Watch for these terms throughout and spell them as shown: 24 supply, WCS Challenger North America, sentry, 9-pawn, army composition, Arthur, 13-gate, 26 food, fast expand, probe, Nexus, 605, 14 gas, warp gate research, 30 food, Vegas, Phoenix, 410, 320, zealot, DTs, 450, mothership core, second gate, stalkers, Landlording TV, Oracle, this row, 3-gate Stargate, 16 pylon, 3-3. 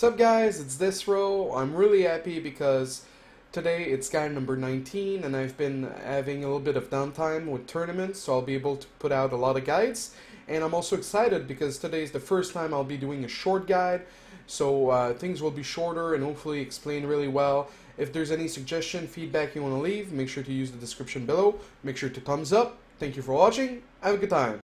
Sup guys, it's this row. I'm really happy because today it's guide number 19 and I've been having a little bit of downtime with tournaments, so I'll be able to put out a lot of guides. And I'm also excited because today is the first time I'll be doing a short guide, so things will be shorter and hopefully explained really well. If there's any suggestion, feedback you want to leave, make sure to use the description below. Make sure to thumbs up. Thank you for watching. Have a good time.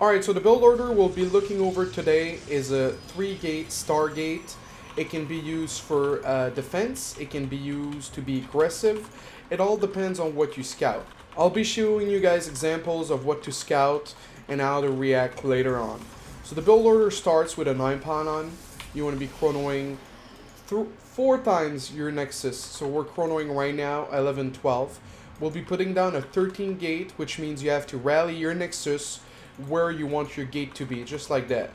Alright, so the build order we'll be looking over today is a 3-gate Stargate. It can be used for defense, it can be used to be aggressive. It all depends on what you scout. I'll be showing you guys examples of what to scout and how to react later on. So the build order starts with a 9-pawn on. You want to be chronoing four times your Nexus. So we're chronoing right now 11, 12. We'll be putting down a 13-gate, which means you have to rally your Nexus where you want your gate to be, just like that.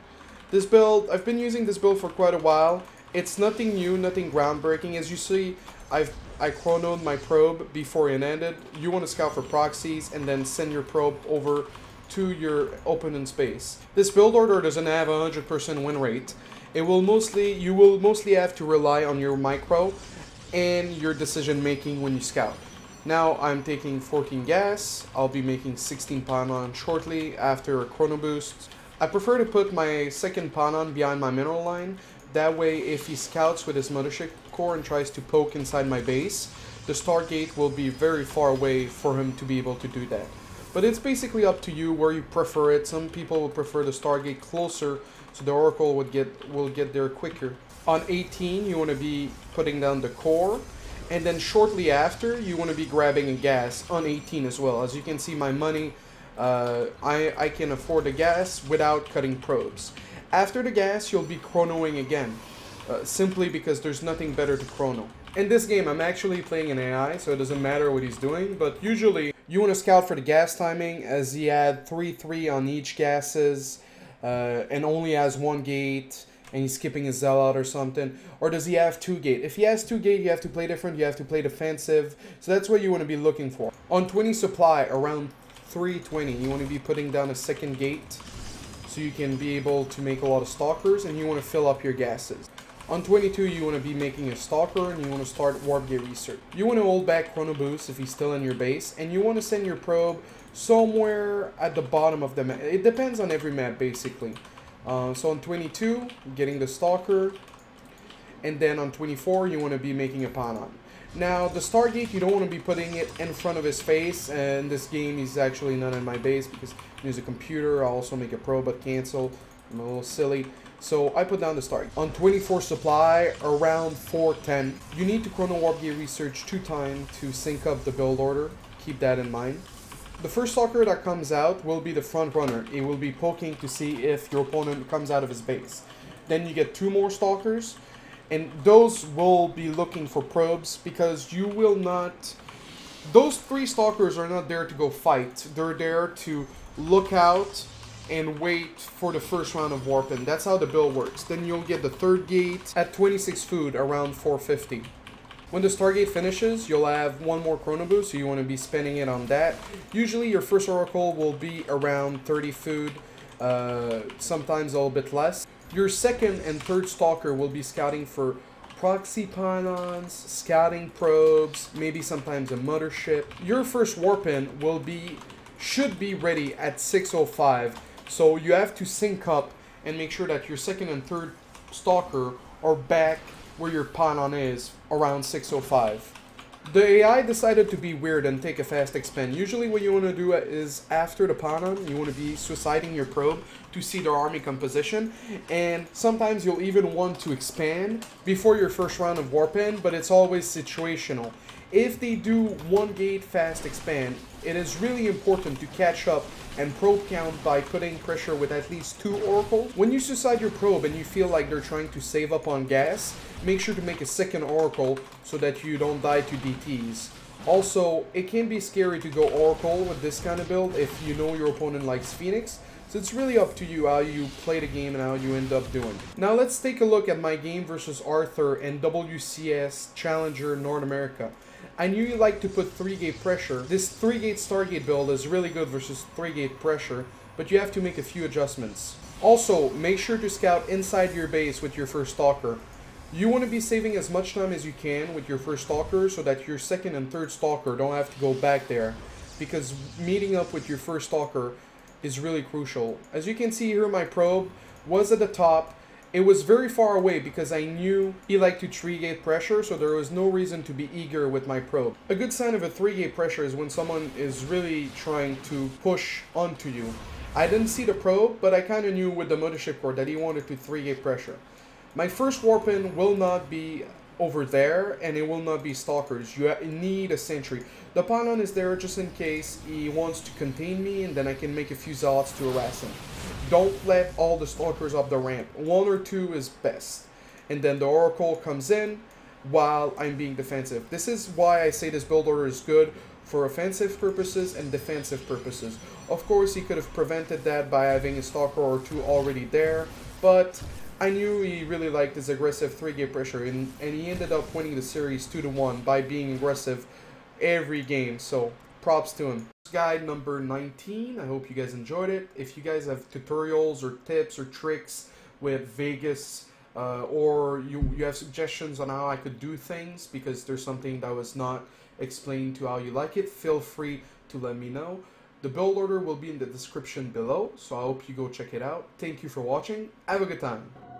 This build, I've been using this build for quite a while. It's nothing new, nothing groundbreaking. As you see, I chronoed my probe before it ended. You want to scout for proxies and then send your probe over to your opponent's base. This build order doesn't have a 100% win rate. You will mostly have to rely on your micro and your decision making when you scout. Now I'm taking 14 gas. I'll be making 16 pylon shortly after a chrono boost. I prefer to put my second pylon behind my mineral line. That way, if he scouts with his mothership core and tries to poke inside my base, the Stargate will be very far away for him to be able to do that. But it's basically up to you where you prefer it. Some people will prefer the Stargate closer, so the Oracle will get there quicker. On 18, you want to be putting down the core, and then shortly after, you want to be grabbing a gas on 18 as well. As you can see, my money, I can afford the gas without cutting probes. After the gas, you'll be chronoing again, simply because there's nothing better to chrono. In this game, I'm actually playing an AI, so it doesn't matter what he's doing, but usually you want to scout for the gas timing, as he had 3-3 on each gases, and only has one gate, and he's skipping a zealot or something. Or does he have 2-gate? If he has 2-gate, you have to play different, you have to play defensive, so that's what you want to be looking for. On 20 supply, around 320, you want to be putting down a second gate, so you can be able to make a lot of stalkers, and you want to fill up your gases. On 22, you want to be making a stalker, and you want to start warp gate research. You want to hold back chrono boost if he's still in your base, and you want to send your probe somewhere at the bottom of the map. It depends on every map, basically. So on 22, getting the stalker, and then on 24, you want to be making a pylon. Now, the Stargate, you don't want to be putting it in front of his face, and this game he's actually not in my base because there's a computer. I'll also make a probe but cancel. I'm a little silly. So I put down the Stargate. On 24 supply, around 410, you need to chrono warp gate research 2 times to sync up the build order. Keep that in mind. The first stalker that comes out will be the front runner. It will be poking to see if your opponent comes out of his base. Then you get 2 more stalkers. And those will be looking for probes because you will not... Those 3 stalkers are not there to go fight. They're there to look out and wait for the first round of warping. That's how the build works. Then you'll get the 3rd gate at 26 food around 450. When the Stargate finishes, you'll have 1 more chrono boost, so you want to be spending it on that. Usually your first Oracle will be around 30 food, sometimes a little bit less. Your 2nd and 3rd stalker will be scouting for proxy pylons, scouting probes, maybe sometimes a mothership. Your first warp-in should be ready at 605, so you have to sync up and make sure that your 2nd and 3rd stalker are back where your pylon is around 605. The AI decided to be weird and take a fast expand. Usually what you want to do is after the pylon, you want to be suiciding your probe to see their army composition, and sometimes you'll even want to expand before your first round of warp in, but it's always situational. If they do 1-gate fast expand, it is really important to catch up and probe count by putting pressure with at least 2 oracles. When you suicide your probe and you feel like they're trying to save up on gas, make sure to make a 2nd oracle so that you don't die to DTs. Also, it can be scary to go oracle with this kind of build if you know your opponent likes Phoenix. So it's really up to you how you play the game and how you end up doing it. Now let's take a look at my game versus Arthur and WCS Challenger North America. I knew you like to put 3-gate pressure. This 3-gate Stargate build is really good versus 3-gate pressure, but you have to make a few adjustments. Also, make sure to scout inside your base with your first stalker. You want to be saving as much time as you can with your first stalker so that your second and third stalker don't have to go back there, because meeting up with your first stalker is really crucial. As you can see here, my probe was at the top. It was very far away because I knew he liked to 3-gate pressure, so there was no reason to be eager with my probe. A good sign of a 3-gate pressure is when someone is really trying to push onto you. I didn't see the probe, but I kind of knew with the mothership core that he wanted to 3-gate pressure. My first warp in will not be over there, and it will not be stalkers. You need a sentry. The pylon is there just in case he wants to contain me, and then I can make a few zealots to harass him. Don't let all the stalkers up the ramp. One or two is best. And then the Oracle comes in while I'm being defensive. This is why I say this build order is good for offensive purposes and defensive purposes. Of course, he could have prevented that by having a stalker or two already there, but I knew he really liked his aggressive 3-gate pressure, and he ended up winning the series 2-1 by being aggressive every game, so props to him. Guide number 19, I hope you guys enjoyed it. If you guys have tutorials or tips or tricks with Vegas, or you have suggestions on how I could do things because there's something that was not explained to how you like it, feel free to let me know. The build order will be in the description below, so I hope you go check it out. Thank you for watching. Have a good time.